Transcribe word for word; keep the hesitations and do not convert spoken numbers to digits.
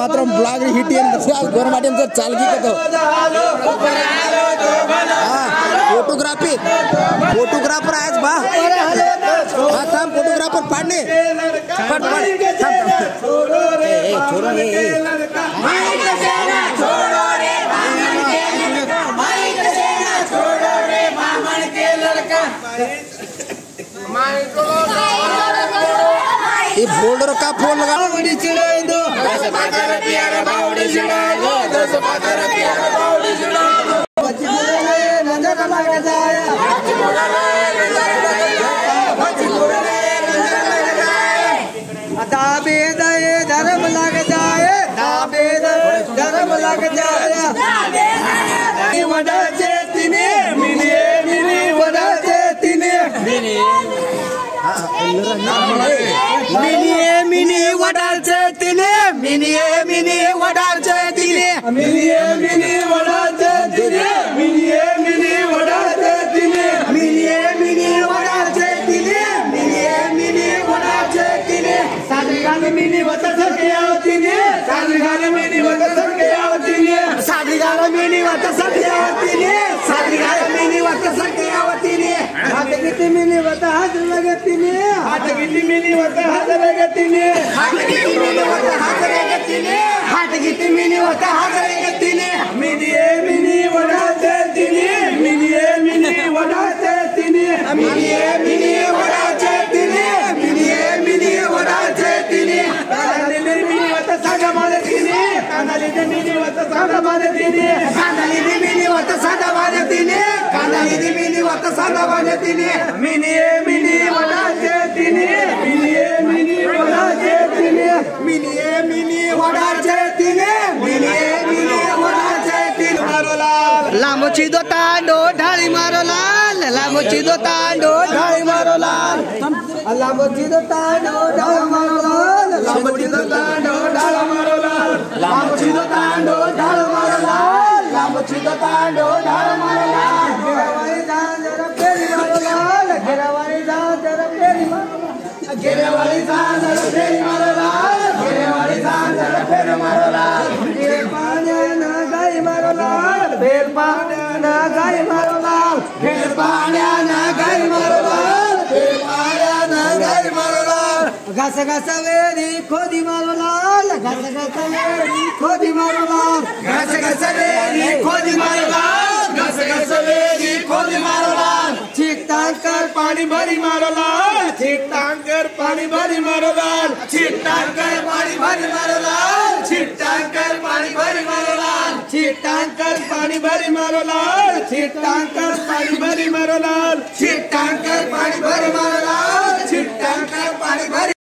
मात्र blog hit गोरमाटीम चालगी फोटोग्राफी फोटोग्राफर आज बा फोटोग्राफर पाड़ने बोल्डर का फोन लगा दस पातर प्यारा बावड़ी चढ़ाओ दस पातर प्यारा बावड़ी चढ़ाओ बच्ची बोले नंदन लगा जाया बच्ची बोले नंदन लगा जाया बच्ची बोले नंदन लगा जाया दाबे दाये धर्म लगा जाया दाबे दाये धर्म लगा जाया दाबे दाये वड़ा चेतिने मिनी मिनी वड़ा चेतिने मिनी मिनी मिनी वड़ा चेतिने मिनी मिनी वड़ा दिले मिनी मिनी वड़ा दिले मिनी मिनी वड़ा दिले मिनी मिनी वड़ा दिले मिनी मिनी वड़ा दिले साधिकाल मिनी बता सके आती ने साधिकाल मिनी बता सके आती ने साधिकाल मिनी बता सके आती ने साधिकाल मिनी बता सके आती ने हाथ कितनी मिनी बता हाथ लगती ने हाथ कितनी मिनी बता हाथ लगती ने हाथ कितनी मिनी बता हाथ हाथ गीत मिनी होता हाथ गीत ने मिनी मिनी वड़ा चेती ने मिनी मिनी वड़ा चेती ने मिनी मिनी वड़ा चेती ने मिनी मिनी वड़ा चेती ने कानली ने मिनी होता सादा मारती ने कानली ने मिनी होता सादा मारती ने कानली ने मिनी होता सादा मारती ने कानली ने मिनी होता सादा मारती ने मिनी मिनी वड़ा चेती ने मिनी मिनी वड़ा चेती ने मिनी मिनी वड़ा चेतिने मिनी मिनी वड़ा चेतिन मारो लाल लामोची दो तांडो ढाली मारो लाल लामोची दो तांडो ढाली मारो लाल लामोची दो तांडो ढाली मारो लाल लामोची दो तांडो ढाली मारो लाल लामोची दो तांडो ढाली मारो लाल लामोची दो तांडो ढाली मारो लाल गिरवारी जान जरा पेरी मारो लाल गिरवारी जान जरा पेरी मारो लाल गिरवारी जान जरा पेरी मारो लाल बेर मारो लाल बेर पाने ना गाय मारो लाल बेर पाने ना गाय मारो लाल बेर पाने ना गाय मारो लाल बेर पाने ना गाय मारो लाल घास घास वेरी खोदी मारो लाल घास घास वेरी खोदी मारो लाल घास घास वेरी खोदी मारो लाल घास घास वेरी खोदी मारो लाल ठीक तांग कर पानी भरी मारो लाल ठीक तांग कर पानी भरी मारो लाल ठीक तांग कर पानी भरी मारो लाल छिटांकर पानी भरी मारो लाल छिटांकर पानी भरी मारो लाल छिटांकर पानी भरी मारो लाल छिटांकर पानी भरी मारो लाल छिटांकर पानी